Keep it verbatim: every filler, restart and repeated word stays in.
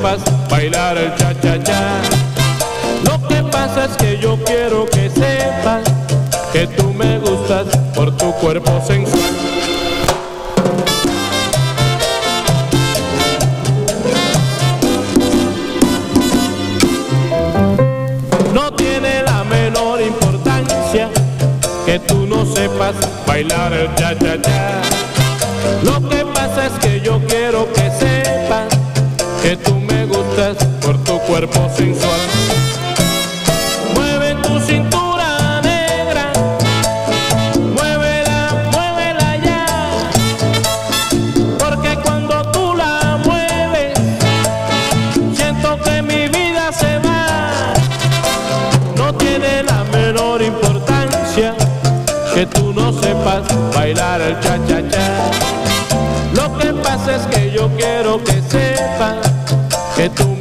sepas bailar el cha-cha-cha. Lo que pasa es que yo quiero que sepas que tú me gustas por tu cuerpo sensual. No tiene la menor importancia que tú no sepas bailar el cha-cha-cha. Lo que pasa es que yo quiero que sepas que tú me gustas por tu cuerpo sensual. Mueve tu cintura negra, muévela, muévela ya, porque cuando tú la mueves siento que mi vida se va. No tiene la menor importancia que tú no sepas bailar el cha-cha-cha. Lo que pasa es que yo quiero que sepas que tú